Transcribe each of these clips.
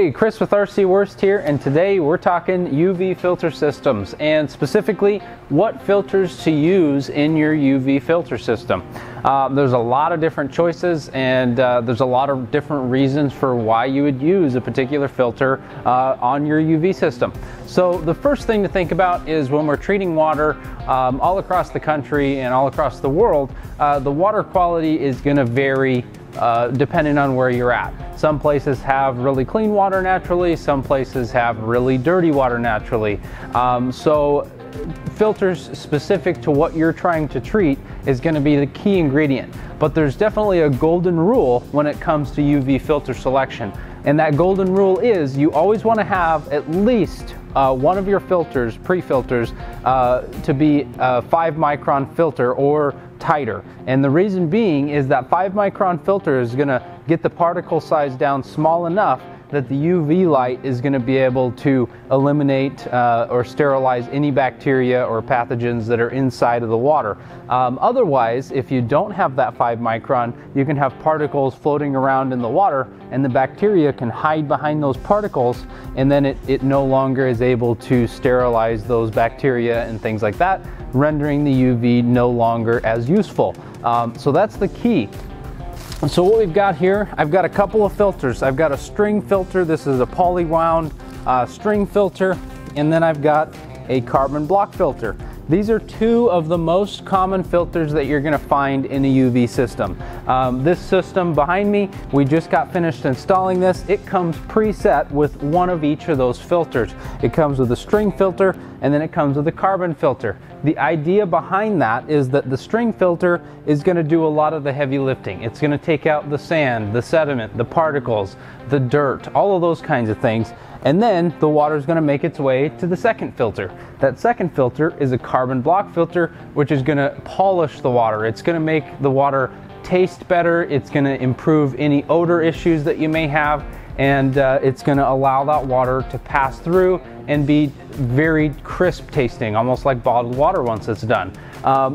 Hey, Chris with R.C. Worst here, and today we're talking UV filter systems and specifically what filters to use in your UV filter system. There's a lot of different choices and there's a lot of different reasons for why you would use a particular filter on your UV system. So the first thing to think about is when we're treating water all across the country and all across the world, the water quality is going to vary depending on where you're at. Some places have really clean water naturally, some places have really dirty water naturally. So filters specific to what you're trying to treat is going to be the key ingredient. But there's definitely a golden rule when it comes to UV filter selection. And that golden rule is you always want to have at least one of your filters, pre-filters, to be a 5-micron filter or tighter. And the reason being is that 5-micron filter is going to get the particle size down small enough that the UV light is going to be able to eliminate or sterilize any bacteria or pathogens that are inside of the water. Otherwise, if you don't have that 5-micron, you can have particles floating around in the water and the bacteria can hide behind those particles, and then it no longer is able to sterilize those bacteria and things like that, rendering the UV no longer as useful. So that's the key. So what we've got here, I've got a couple of filters. I've got a string filter. This is a poly wound string filter, and then I've got a carbon block filter. These are two of the most common filters that you're going to find in a UV system. This system behind me, we just got finished installing this. It comes preset with one of each of those filters. It comes with a string filter, and then it comes with a carbon filter. The idea behind that is that the string filter is going to do a lot of the heavy lifting. It's going to take out the sand, the sediment, the particles, the dirt, all of those kinds of things. And then the water is going to make its way to the second filter. That second filter is a carbon block filter, which is going to polish the water. It's going to make the water taste better. It's going to improve any odor issues that you may have. And it's going to allow that water to pass through and be very crisp tasting, almost like bottled water once it's done.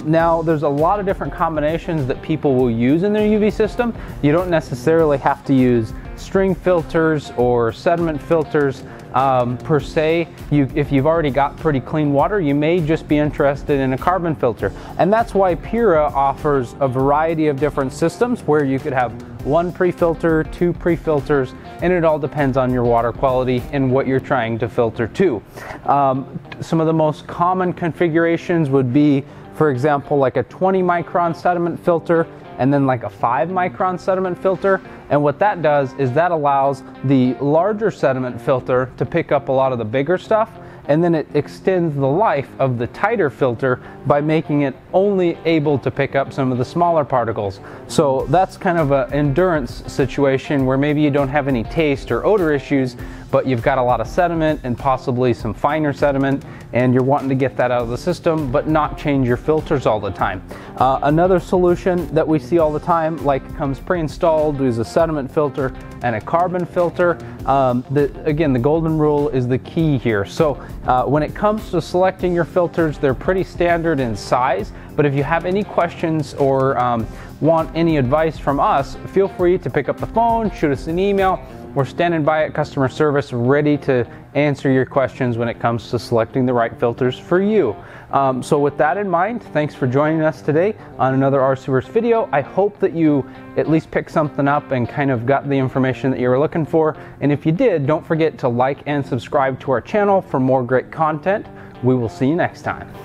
Now, there's a lot of different combinations that people will use in their UV system. You don't necessarily have to use string filters or sediment filters per se. If you've already got pretty clean water, you may just be interested in a carbon filter. And that's why Pura offers a variety of different systems where you could have one pre-filter, two pre-filters, and it all depends on your water quality and what you're trying to filter to. Some of the most common configurations would be, for example, like a 20-micron sediment filter and then like a 5-micron sediment filter. And what that does is that allows the larger sediment filter to pick up a lot of the bigger stuff, and then it extends the life of the tighter filter by making it only able to pick up some of the smaller particles. So that's kind of an endurance situation where maybe you don't have any taste or odor issues, but you've got a lot of sediment and possibly some finer sediment, and you're wanting to get that out of the system but not change your filters all the time. Another solution that we see all the time, like comes pre-installed, is a sediment filter and a carbon filter. Again, the golden rule is the key here. So when it comes to selecting your filters, they're pretty standard in size, but if you have any questions or want any advice from us, feel free to pick up the phone, shoot us an email. We're standing by at customer service ready to answer your questions when it comes to selecting the right filters for you. So with that in mind, thanks for joining us today on another R.C. Worst video. I hope that you at least picked something up and kind of got the information that you were looking for. And if you did, don't forget to like and subscribe to our channel for more great content. We will see you next time.